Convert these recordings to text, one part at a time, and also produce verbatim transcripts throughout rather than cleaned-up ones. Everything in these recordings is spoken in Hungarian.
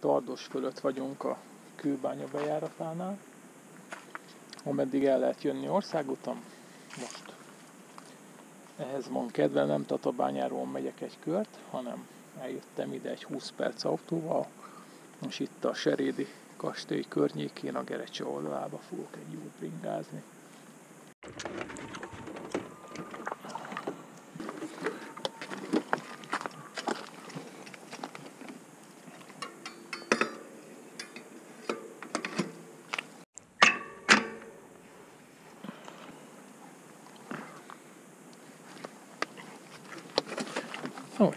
Tardos fölött vagyunk a kőbánya bejáratánál, ameddig el lehet jönni országutam. Most ehhez van kedve, nem Tatabányáról megyek egy kört, hanem eljöttem ide egy húsz perc autóval, és itt a Serédi Kastély környékén a Gerecse oldalába fogok egy jót bringázni. Úgy.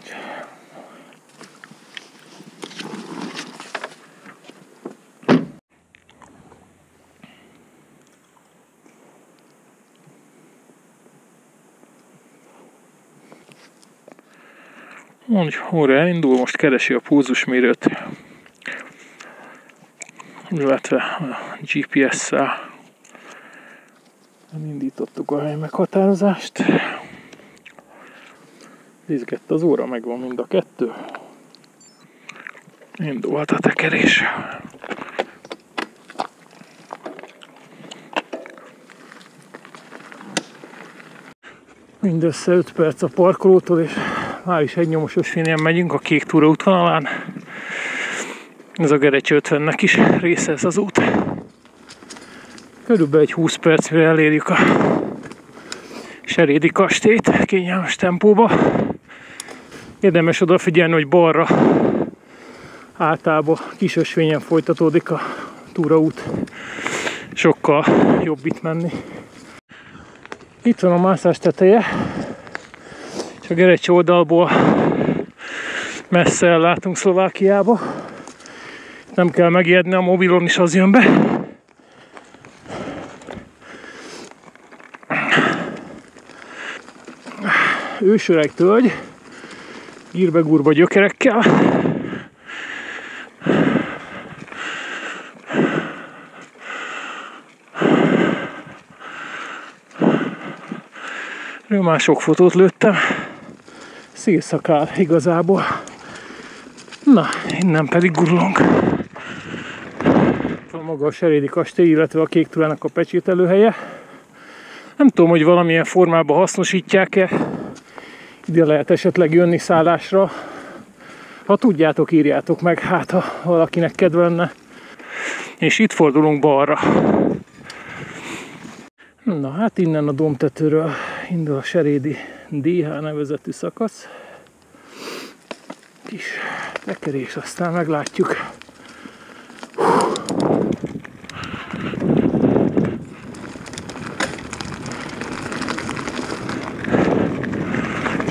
Mondj, óra elindul, most keresi a pulzusmérőt, illetve a gé pé es-szel elindítottuk a hely meghatározást. Nézgett az óra, megvan mind a kettő. Indult a tekerés. Mindössze öt perc a parkolótól, és már is egy nyomos ösvényen megyünk a kék túraútvonalán. Ez a Gerecse ötvennek is része ez az út. Körülbelül egy húsz perc, mire elérjük a Serédi kastélyt kényelmes tempóba. Érdemes odafigyelni, hogy balra általában kis ösvényen folytatódik a túraút. Sokkal jobb itt menni. Itt van a mászás teteje, és a Gerecse oldalból messze ellátunk Szlovákiába. Nem kell megijedni, a mobilon is az jön be. Ősöreg tölgy, írbe-gurba gyökerekkel. Ő már sok fotót lőttem. Szélszakál igazából. Na, innen pedig gurulunk. Maga a Serédi kastély, illetve a kék túrának a pecsételőhelye. Nem tudom, hogy valamilyen formában hasznosítják-e. Ide lehet esetleg jönni szállásra. Ha tudjátok, írjátok meg, hát ha valakinek kedve lenne. És itt fordulunk balra. Na hát innen a domtetőről indul a Serédi dé há nevezetű szakasz. Kis tekerés, aztán meglátjuk. Hú.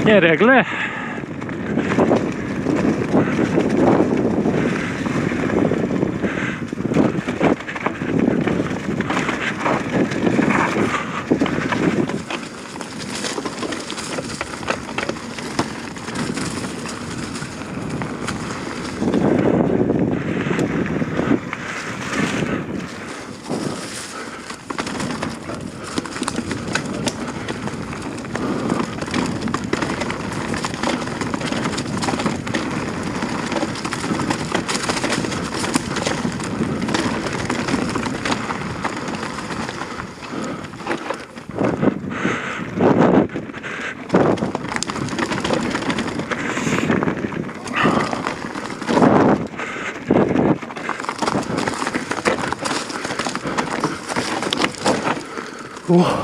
Gyereg le! Oh.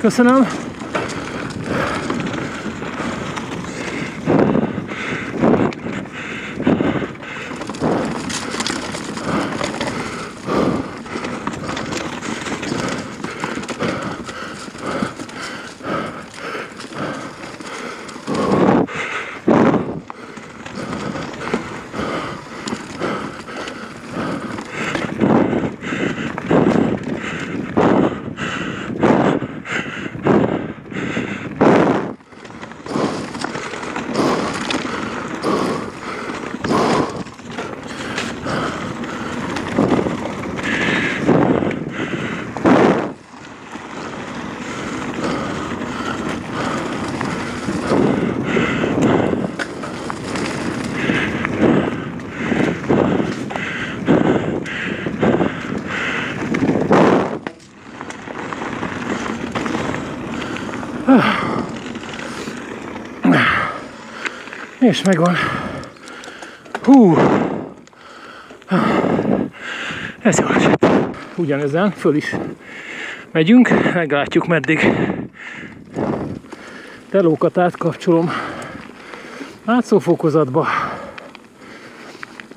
Köszönöm! És megvan. Hú! Ez jó esett. Ugyanezen föl is megyünk, meglátjuk meddig. Telókat átkapcsolom látszófokozatba,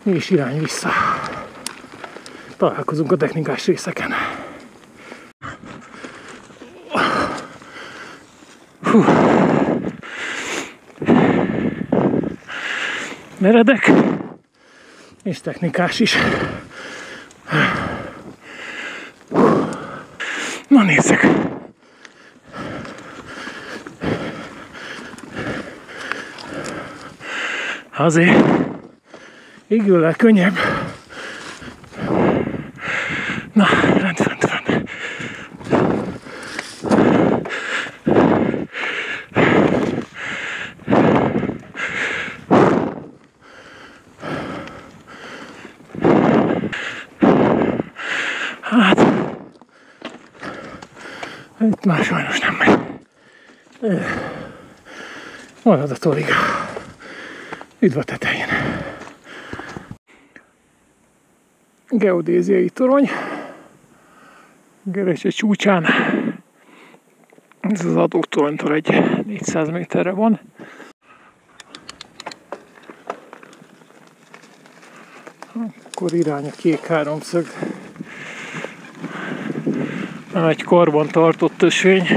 és irány vissza. Találkozunk a technikás részeken. Hú. Meredek, és technikás is. Na nézzük! Azért égőlel könnyebb. Na, rend, rend, rend. Hát, itt már sajnos nem megy. Marad a toriga. Üdv a tetején. Geodéziai torony. Gerecse csúcsán. Ez az adótoronytól egy négyszáz méterre van. Akkor irány a kék háromszög. Nem egy karban tartott ösvény.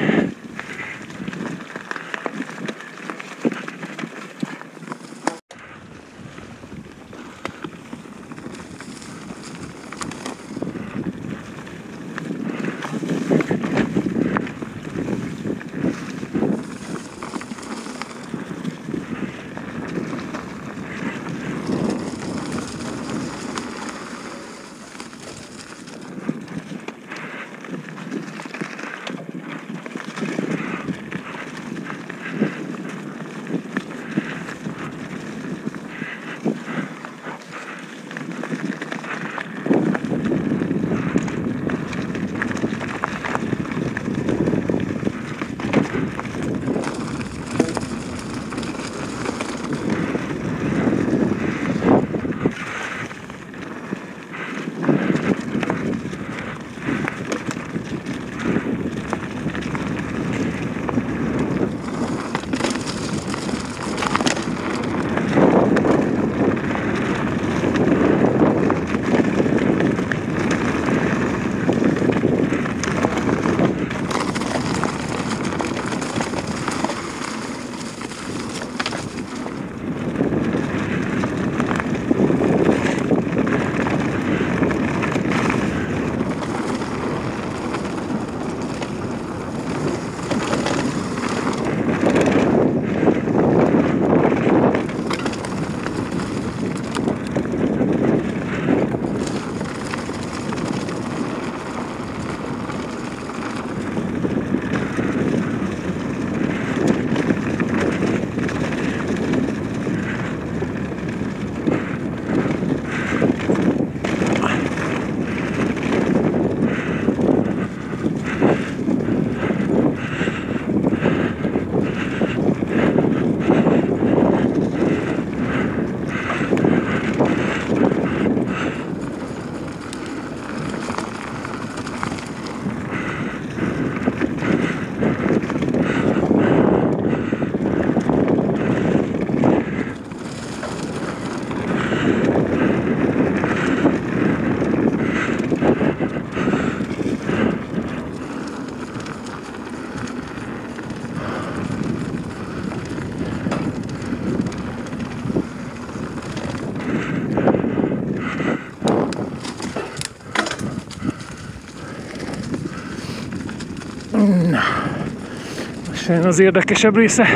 Sajnos az érdekesebb része,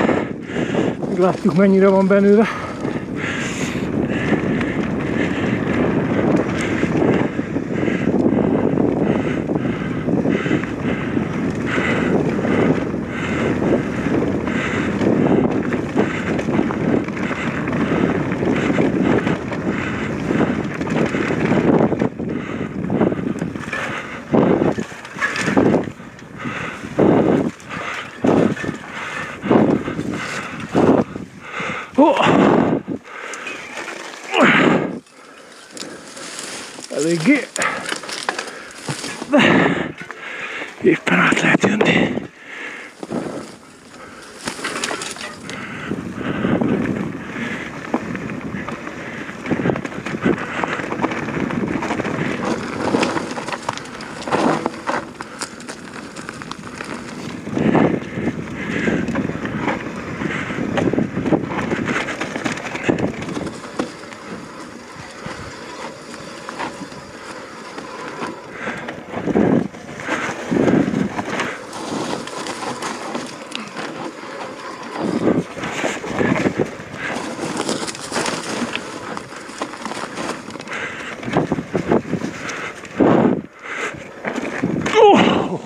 még látjuk mennyire van belőle. Oh! eléggé. De éppen át lehet jönni.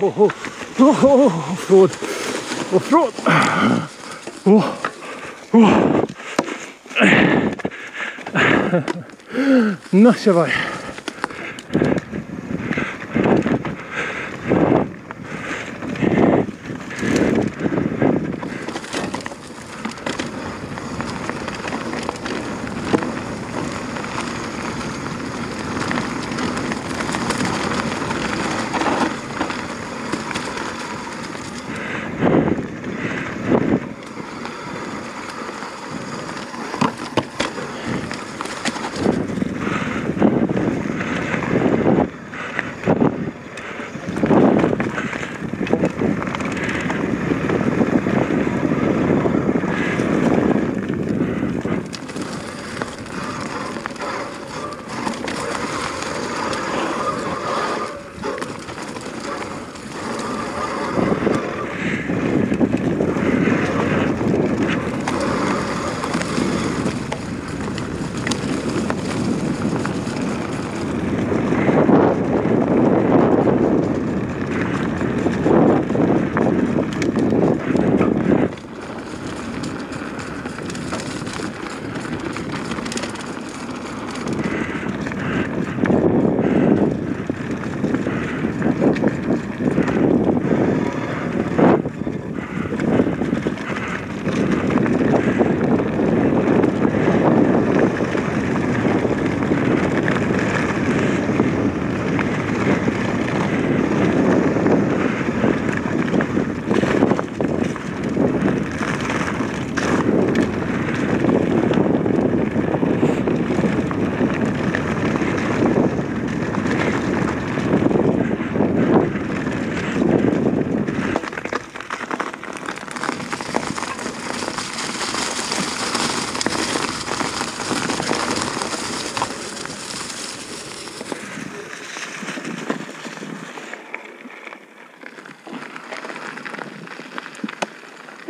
Oh, oh, oh, off-road, off-road, oh, oh. Na se baj.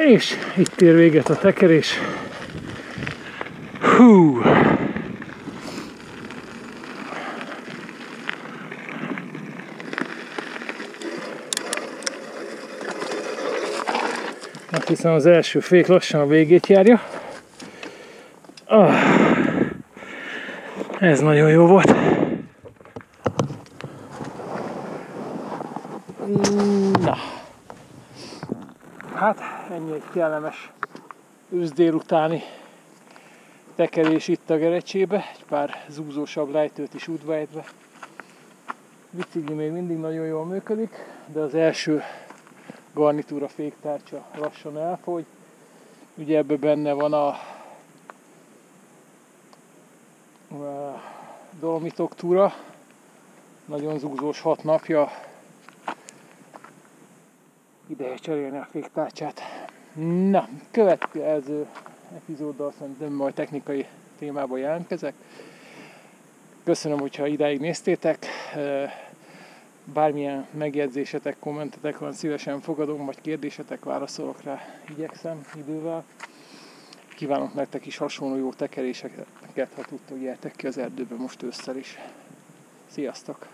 És itt ér véget a tekerés. Hú! Hát hiszen az első fék lassan a végét járja. Ah, ez nagyon jó volt. Na. Hát ennyi egy kellemes ősz délutáni tekerés itt a Gerecsébe, egy pár zúzósabb lejtőt is útvájtve. Bicikli még mindig nagyon jól működik, de az első garnitúra féktárcsa lassan elfogy. Ugye ebben benne van a Dolomitok túra, nagyon zúzós hat napja. Ideje cserélni a féktárcsát. Na, következő epizóddal szerintem majd technikai témában jelentkezek. Köszönöm, hogyha idáig néztétek. Bármilyen megjegyzésetek, kommentetek van, szívesen fogadom, vagy kérdésetek, válaszolok rá. Igyekszem idővel. Kívánok nektek is hasonló jó tekeréseket, ha tudtok, gyertek ki az erdőbe most ősszel is. Sziasztok!